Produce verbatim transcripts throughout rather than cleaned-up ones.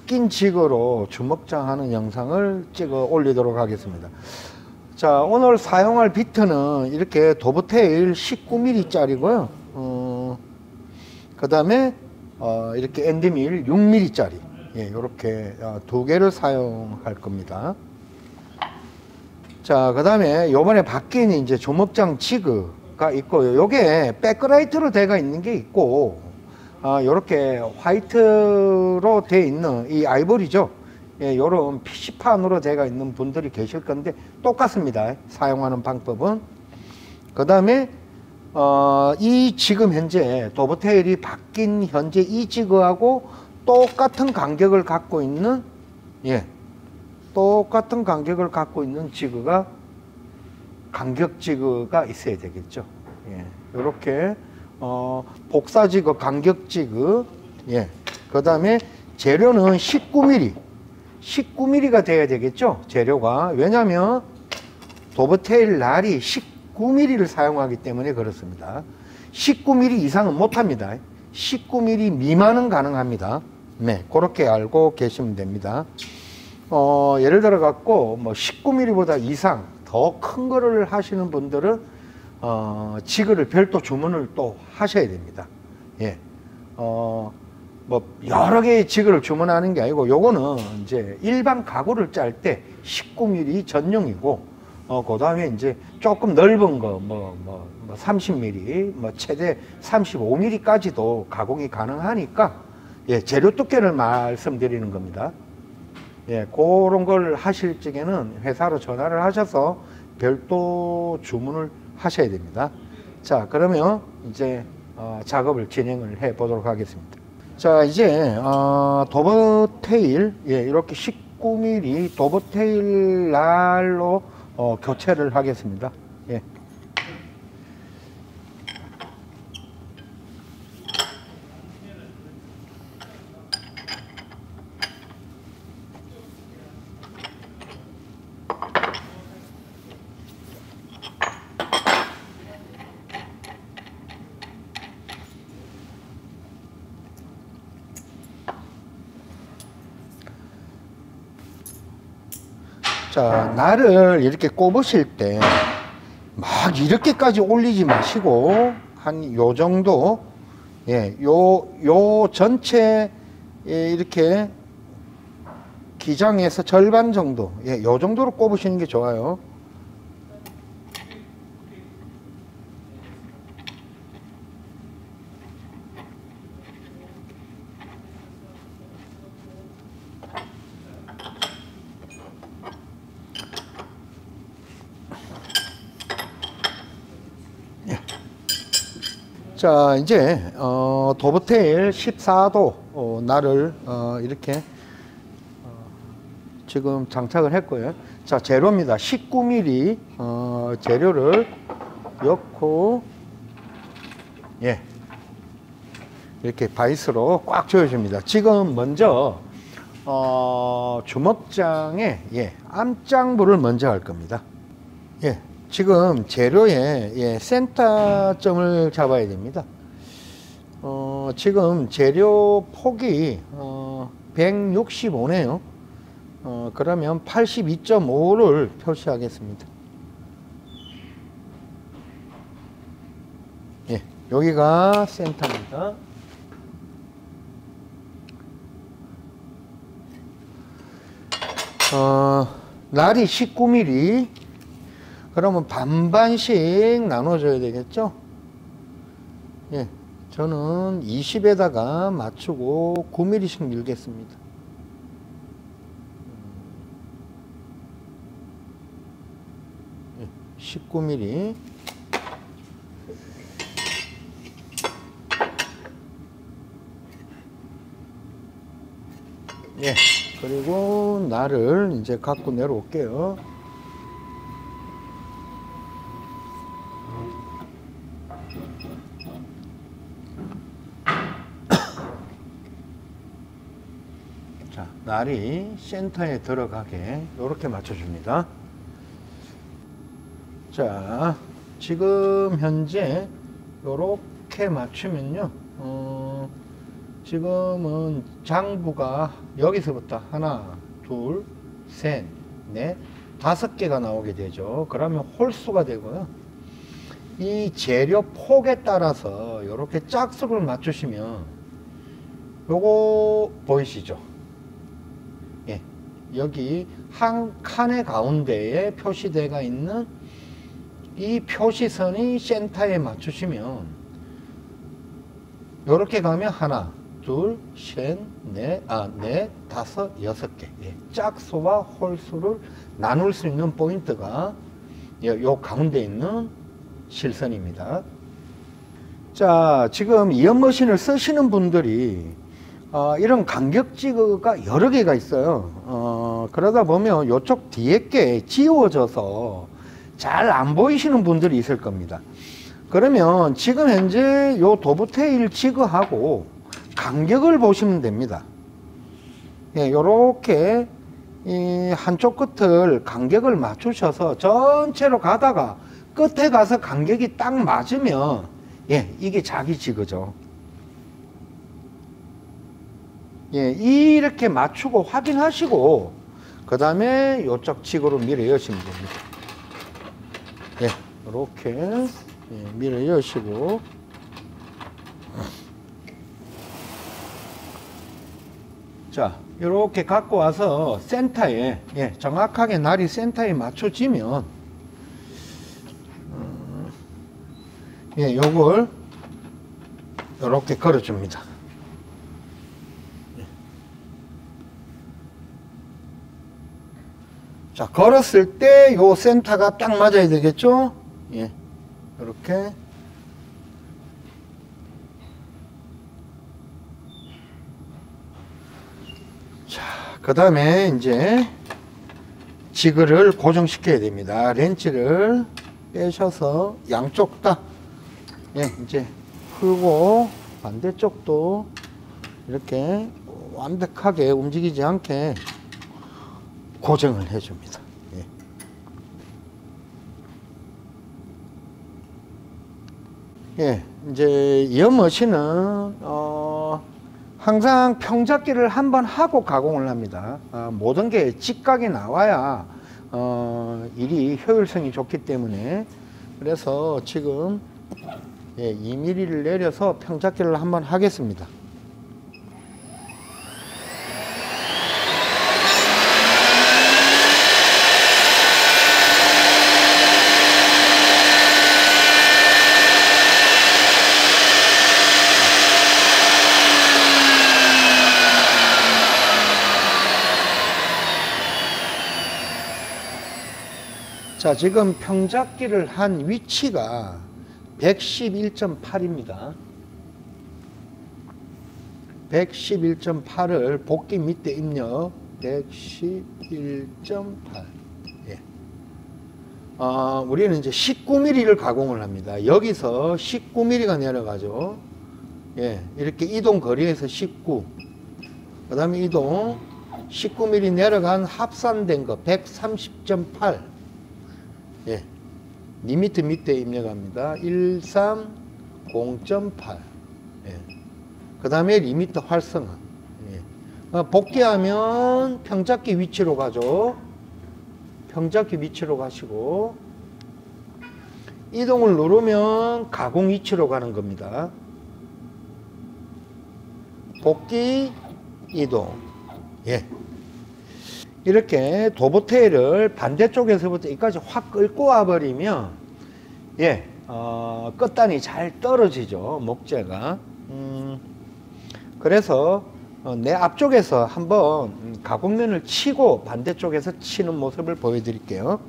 바뀐 직으로 주먹장하는 영상을 찍어 올리도록 하겠습니다. 자, 오늘 사용할 비트는 이렇게 도브테일 십구 밀리미터 짜리고요. 어, 그 다음에 어, 이렇게 엔드밀 육 밀리미터 짜리, 예, 이렇게 두 개를 사용할 겁니다. 자, 그 다음에 요번에 바뀐 이제 주먹장 지그가 있고요. 요게 백라이트로 되어 있는 게 있고, 아, 요렇게 화이트로 되어 있는 이 아이보리죠. 예, 요런 피씨판으로 되어 있는 분들이 계실 건데 똑같습니다. 사용하는 방법은. 그 다음에 어, 이 지금 현재 도브테일이 바뀐 현재 이 지그하고 똑같은 간격을 갖고 있는, 예, 똑같은 간격을 갖고 있는 지그가, 간격 지그가 있어야 되겠죠. 예, 요렇게 어, 복사 지그, 간격 지그, 예, 그 다음에 재료는 십구 밀리미터가 돼야 되겠죠. 재료가. 왜냐하면 도브테일 랄이 십구 밀리미터를 사용하기 때문에 그렇습니다. 십구 밀리미터 이상은 못합니다. 십구 밀리미터 미만은 가능합니다. 네, 그렇게 알고 계시면 됩니다. 어, 예를 들어 갖고 뭐 십구 밀리미터보다 이상 더 큰 거를 하시는 분들은 어, 지그를 별도 주문을 또 하셔야 됩니다. 예, 어, 뭐 여러 개의 지그를 주문하는 게 아니고, 요거는 이제 일반 가구를 짤 때 십구 밀리미터 전용이고, 어, 그 다음에 이제 조금 넓은 거, 뭐, 뭐, 뭐 삼십 밀리미터, 뭐 최대 삼십오 밀리미터까지도 가공이 가능하니까, 예, 재료 두께를 말씀드리는 겁니다. 예, 그런 걸 하실 적에는 회사로 전화를 하셔서 별도 주문을 하셔야 됩니다. 자, 그러면 이제 어, 작업을 진행을 해 보도록 하겠습니다. 자, 이제 어, 도브테일, 예, 이렇게 십구 밀리미터 도브테일 랄로 어, 교체를 하겠습니다. 예. 자, 날을 이렇게 꼽으실 때 막 이렇게까지 올리지 마시고 한 요 정도, 예, 요, 요 전체, 예, 이렇게 기장에서 절반 정도, 예, 요 정도로 꼽으시는 게 좋아요. 자, 이제 어, 도브테일 십사 도 어, 날을 어, 이렇게 어, 지금 장착을 했고요. 자, 재료입니다. 십구 밀리미터 어, 재료를 넣고, 예, 이렇게 바이스로 꽉 조여줍니다. 지금 먼저 어, 주먹장에, 예, 암장부를 먼저 할 겁니다. 예. 지금 재료에, 예, 센터점을 잡아야 됩니다. 어, 지금 재료 폭이 어, 백육십오네요. 어, 그러면 팔십이 점 오를 표시하겠습니다. 예, 여기가 센터입니다. 어, 날이 십구 밀리미터. 그러면 반반씩 나눠줘야 되겠죠? 예, 저는 이십에다가 맞추고 구 밀리미터씩 밀겠습니다. 예, 십구 밀리미터. 예, 그리고 날을 이제 갖고 내려올게요. 날이 센터에 들어가게 이렇게 맞춰줍니다. 자, 지금 현재 이렇게 맞추면요, 어, 지금은 장부가 여기서부터 하나, 둘, 셋, 넷, 다섯 개가 나오게 되죠. 그러면 홀수가 되고요. 이 재료 폭에 따라서 이렇게 짝수를 맞추시면 요거 보이시죠? 예, 여기 한 칸의 가운데에 표시대가 있는 이 표시선이 센터에 맞추시면 요렇게 가면 하나, 둘, 셋, 넷, 아, 넷, 다섯, 여섯 개. 예, 짝수와 홀수를 나눌 수 있는 포인트가 예, 요 가운데 있는 실선입니다. 자, 지금 이연머신을 쓰시는 분들이 어, 이런 간격지가 여러 개가 있어요. 어, 그러다 보면 요쪽 뒤에 게 지워져서 잘 안 보이시는 분들이 있을 겁니다. 그러면 지금 현재 요 도브테일 지그하고 간격을 보시면 됩니다. 예, 요렇게 이 한쪽 끝을 간격을 맞추셔서 전체로 가다가 끝에 가서 간격이 딱 맞으면 예, 이게 자기 지그죠. 예, 이렇게 맞추고 확인하시고 그 다음에 요쪽 지그로 밀어 여시면 됩니다. 예, 요렇게 예, 밀어 여시고 자, 이렇게 갖고 와서 센터에 예, 정확하게 날이 센터에 맞춰지면 음, 예, 요걸 이렇게 걸어줍니다. 예. 자, 걸었을 때 요 센터가 딱 맞아야 되겠죠? 예. 이렇게 자, 그 다음에 이제 지그를 고정시켜야 됩니다. 렌치를 빼셔서 양쪽 다 예, 이제 풀고 반대쪽도 이렇게 완벽하게 움직이지 않게 고정을 해줍니다. 예, 이제 이연머신은 어, 항상 평잡기를 한번 하고 가공을 합니다. 아, 모든 게 직각이 나와야 어, 일이 효율성이 좋기 때문에 그래서 지금 예, 이 밀리미터를 내려서 평잡기를 한번 하겠습니다. 자, 지금 평잡기를 한 위치가 백십일 점 팔입니다. 백십일 점 팔을 복기 밑에 입력, 백십일 점 팔. 예. 어, 우리는 이제 십구 밀리미터를 가공을 합니다. 여기서 십구 밀리미터가 내려가죠. 예. 이렇게 이동 거리에서 십구. 그 다음에 이동, 십구 밀리미터 내려간 합산된 거, 백삼십 점 팔. 예, 이 미터 밑에 입력합니다. 백삼십 점 팔. 예. 그 다음에 이 미터 활성화. 예. 복귀하면 평잡기 위치로 가죠. 평잡기 위치로 가시고 이동을 누르면 가공 위치로 가는 겁니다. 복귀, 이동. 예. 이렇게 도브테일을 반대쪽에서부터 여기까지 확 끌고 와버리면, 예, 어, 끝단이 잘 떨어지죠, 목재가. 음, 그래서 어, 내 앞쪽에서 한번 가공면을 치고 반대쪽에서 치는 모습을 보여드릴게요.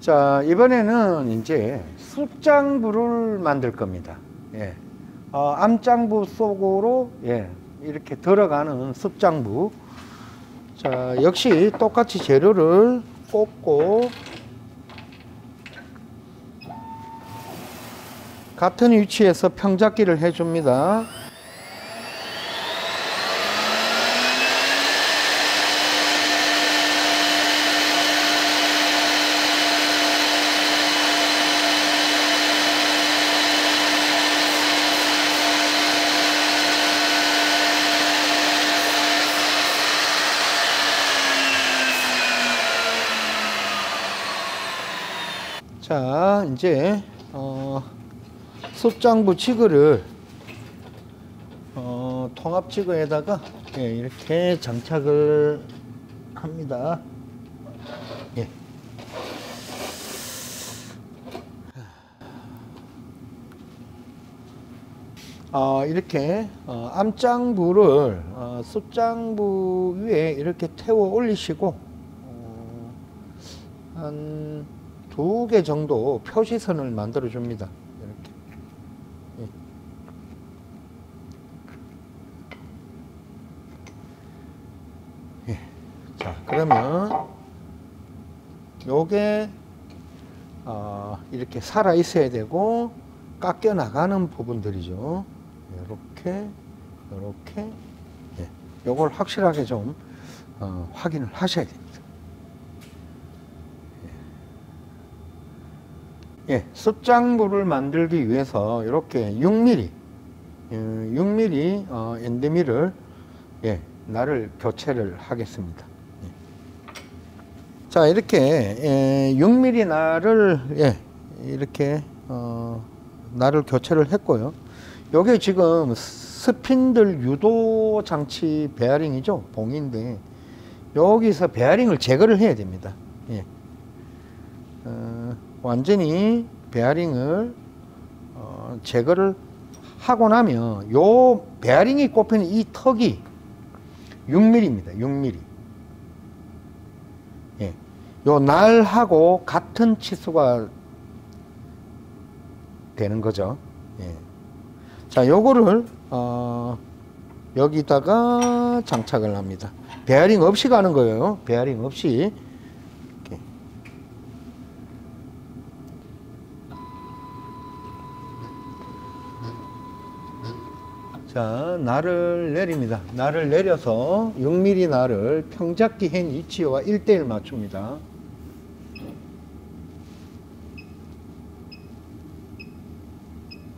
자, 이번에는 이제 숫장부를 만들 겁니다. 예. 어, 암장부 속으로 예, 이렇게 들어가는 습장부. 자, 역시 똑같이 재료를 꽂고 같은 위치에서 평잡기를 해줍니다. 자, 이제 어, 습장부 지그를 어, 통합 지그에다가 예, 이렇게 장착을 합니다. 예. 어, 이렇게 어, 암장부를 어, 습장부 위에 이렇게 태워 올리시고 어, 한 두 개 정도 표시선을 만들어 줍니다. 이렇게. 예. 예. 자, 그러면 요게 어, 이렇게 살아 있어야 되고 깎여 나가는 부분들이죠. 이렇게, 이렇게. 예. 요걸 확실하게 좀 어, 확인을 하셔야 됩니다. 예, 습장부를 만들기 위해서 이렇게 육 밀리미터, 육 밀리미터 어, 엔드미를 예, 날을 교체를 하겠습니다. 예. 자, 이렇게 예, 육 밀리미터 날을 예, 이렇게 어, 날을 교체를 했고요. 요게 지금 스핀들 유도 장치 베어링이죠, 봉인데 여기서 베어링을 제거를 해야 됩니다. 예. 어, 완전히 베어링을 어, 제거를 하고 나면 요 베어링이 꼽히는 이 턱이 육 밀리미터입니다. 육 밀리미터. 예. 요 날하고 같은 치수가 되는 거죠. 예. 자, 요거를 어, 여기다가 장착을 합니다. 베어링 없이 가는 거예요. 베어링 없이. 자, 날을 내립니다. 날을 내려서 육 밀리미터 날을 평잡기 행 위치와 일 대 일 맞춥니다.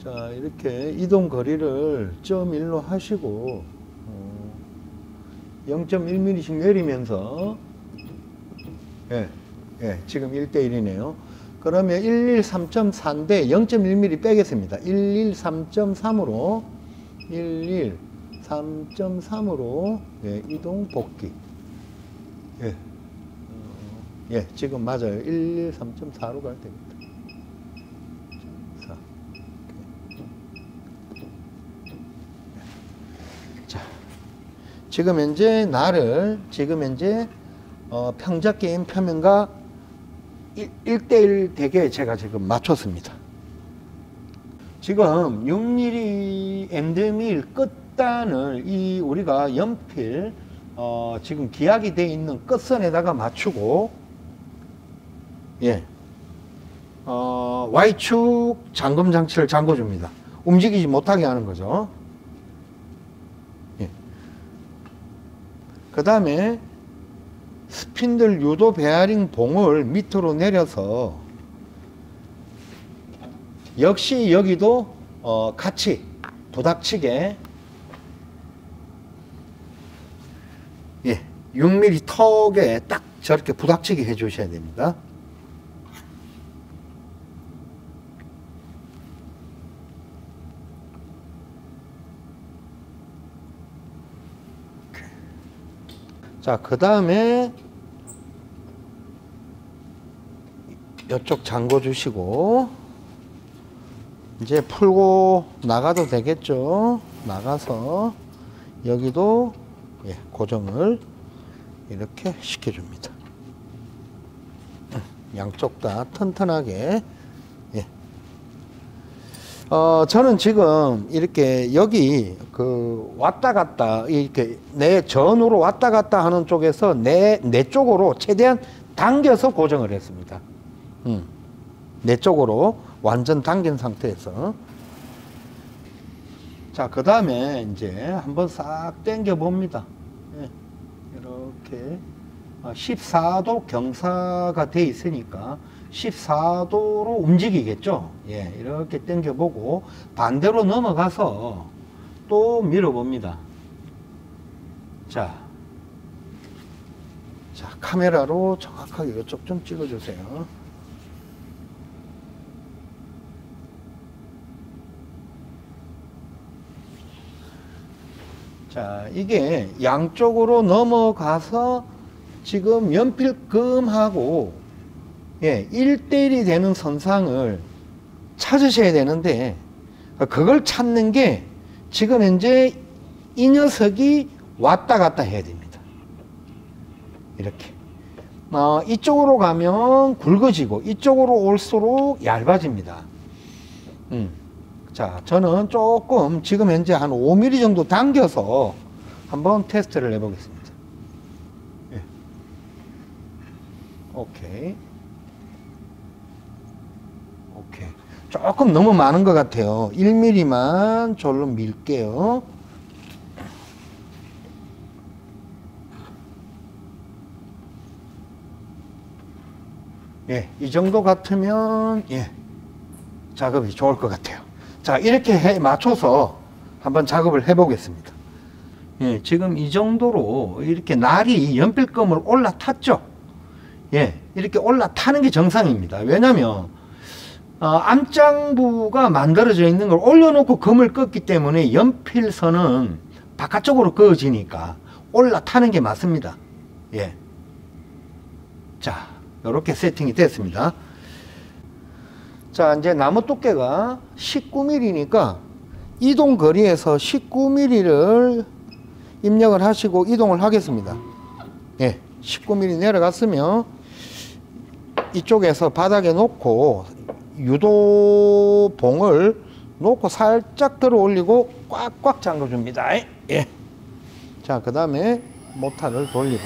자, 이렇게 이동 거리를 점 일로 하시고 영 점 일 밀리미터씩 내리면서 예, 예, 지금 일 대 일이네요. 그러면 일일삼 점 사인데 영 점 일 밀리미터 빼겠습니다. 일일삼 점 삼으로 일일삼 점 삼으로 예, 이동 복귀. 예. 어, 예, 지금 맞아요. 일일삼 점 사로 가야 됩니다. 사. 자, 지금 현재 나를 지금 현재 어, 평작기인 표면과 일 대 일 되게 제가 지금 맞췄습니다. 지금 육 밀리미터 엔드밀 끝단을 이 우리가 연필 어 지금 기약이 돼 있는 끝선에다가 맞추고 예. 어 Y축 잠금 장치를 잠궈 줍니다. 움직이지 못하게 하는 거죠. 예. 그다음에 스핀들 유도 베어링 봉을 밑으로 내려서 역시 여기도 어 같이 부닥치게 예, 육 밀리미터 턱에 딱 저렇게 부닥치게 해 주셔야 됩니다. 자, 그 다음에 이쪽 잠궈 주시고 이제 풀고 나가도 되겠죠. 나가서 여기도 예, 고정을 이렇게 시켜줍니다. 양쪽 다 튼튼하게. 예. 어, 저는 지금 이렇게 여기 그 왔다 갔다 이렇게 내 전후로 왔다 갔다 하는 쪽에서 내, 내 쪽으로 최대한 당겨서 고정을 했습니다. 음. 내 쪽으로 완전 당긴 상태에서. 자, 그 다음에 이제 한번 싹 당겨 봅니다. 예. 이렇게 십사 도 경사가 돼 있으니까 십사 도로 움직이겠죠. 예, 이렇게 당겨 보고 반대로 넘어가서 또 밀어 봅니다. 자, 자 카메라로 정확하게 이쪽 좀 찍어 주세요. 자, 이게 양쪽으로 넘어가서 지금 연필금하고 예, 일 대 일이 되는 선상을 찾으셔야 되는데, 그걸 찾는 게 지금 현재 이 녀석이 왔다 갔다 해야 됩니다. 이렇게. 어, 이쪽으로 가면 굵어지고 이쪽으로 올수록 얇아집니다. 음. 자, 저는 조금 지금 현재 한 오 밀리미터 정도 당겨서 한번 테스트를 해보겠습니다. 오케이. 오케이. 조금 너무 많은 것 같아요. 일 밀리미터만 절로 밀게요. 예, 이 정도 같으면, 예, 작업이 좋을 것 같아요. 자, 이렇게 해 맞춰서 한번 작업을 해보겠습니다. 예, 지금 이 정도로 이렇게 날이 연필금을 올라탔죠? 예, 이렇게 올라타는 게 정상입니다. 왜냐면, 어, 암장부가 만들어져 있는 걸 올려놓고 금을 껐기 때문에 연필선은 바깥쪽으로 그어지니까 올라타는 게 맞습니다. 예. 자, 요렇게 세팅이 됐습니다. 자, 이제 나무 두께가 십구 밀리미터니까 이동 거리에서 십구 밀리미터를 입력을 하시고 이동을 하겠습니다. 예. 십구 밀리미터 내려갔으면 이쪽에서 바닥에 놓고 유도 봉을 놓고 살짝 들어 올리고 꽉꽉 잠궈 줍니다. 예. 자, 그 다음에 모터를 돌리고.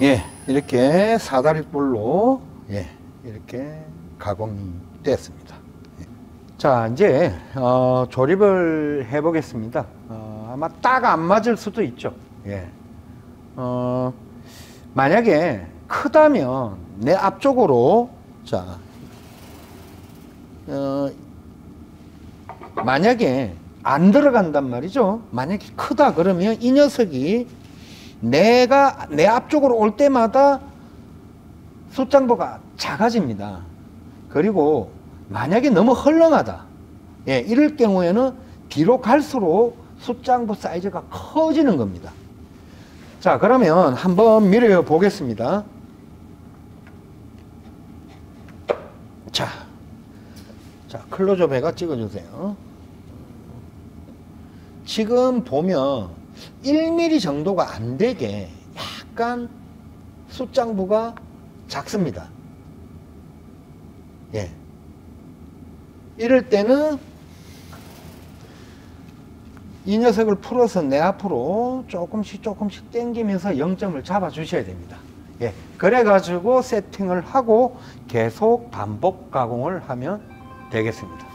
예, 이렇게 사다리뿔로 예, 이렇게 가공이 됐습니다. 예. 자, 이제 어, 조립을 해 보겠습니다. 어, 아마 딱 안 맞을 수도 있죠. 예. 어, 만약에 크다면 내 앞쪽으로 자, 어, 만약에 안 들어간단 말이죠. 만약에 크다 그러면 이 녀석이 내가 내 앞쪽으로 올 때마다 숫장부가 작아집니다. 그리고 만약에 너무 헐렁하다, 예, 이럴 경우에는 뒤로 갈수록 숫장부 사이즈가 커지는 겁니다. 자, 그러면 한번 밀어 보겠습니다. 자, 자 클로즈업 해가 찍어주세요. 지금 보면 일 밀리미터 정도가 안 되게 약간 숫장부가 작습니다. 예. 이럴 때는 이 녀석을 풀어서 내 앞으로 조금씩 조금씩 당기면서 영점을 잡아 주셔야 됩니다. 예. 그래 가지고 세팅을 하고 계속 반복 가공을 하면 되겠습니다.